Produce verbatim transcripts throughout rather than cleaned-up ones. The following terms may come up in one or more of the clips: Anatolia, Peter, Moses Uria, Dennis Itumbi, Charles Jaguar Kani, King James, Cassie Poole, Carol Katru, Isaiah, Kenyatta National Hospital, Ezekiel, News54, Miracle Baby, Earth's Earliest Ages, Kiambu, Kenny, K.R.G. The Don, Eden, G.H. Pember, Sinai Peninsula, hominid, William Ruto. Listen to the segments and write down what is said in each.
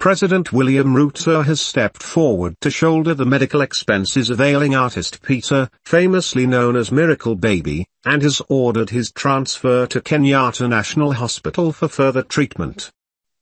President William Ruto has stepped forward to shoulder the medical expenses of ailing artist Peter, famously known as Miracle Baby, and has ordered his transfer to Kenyatta National Hospital for further treatment.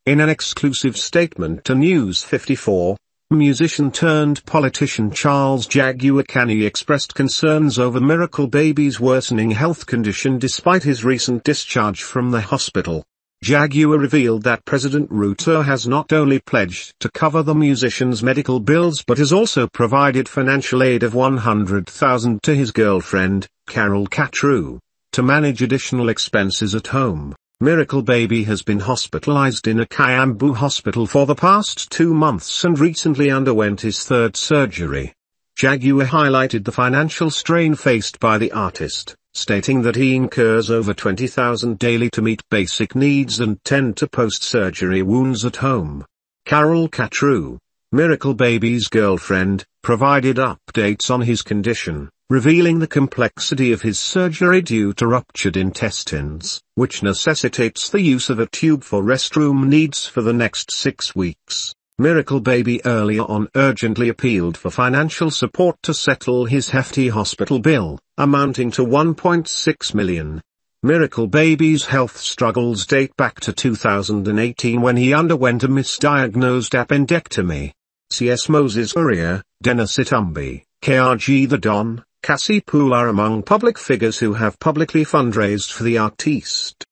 In an exclusive statement to News fifty-four, musician-turned-politician Charles Jaguar Kani expressed concerns over Miracle Baby's worsening health condition despite his recent discharge from the hospital. Jaguar revealed that President Ruto has not only pledged to cover the musician's medical bills but has also provided financial aid of one hundred thousand dollars to his girlfriend, Carol Katru, to manage additional expenses at home. Miracle Baby has been hospitalized in a Kiambu hospital for the past two months and recently underwent his third surgery. Jaguar highlighted the financial strain faced by the artist, stating that he incurs over twenty thousand dollars daily to meet basic needs and tend to post-surgery wounds at home. Carol Katru, Miracle Baby's girlfriend, provided updates on his condition, revealing the complexity of his surgery due to ruptured intestines, which necessitates the use of a tube for restroom needs for the next six weeks. Miracle Baby earlier on urgently appealed for financial support to settle his hefty hospital bill, amounting to one point six million dollars. Miracle Baby's health struggles date back to two thousand eighteen when he underwent a misdiagnosed appendectomy. C S Moses Uria, Dennis Itumbi, K R G The Don, Cassie Poole are among public figures who have publicly fundraised for the artiste.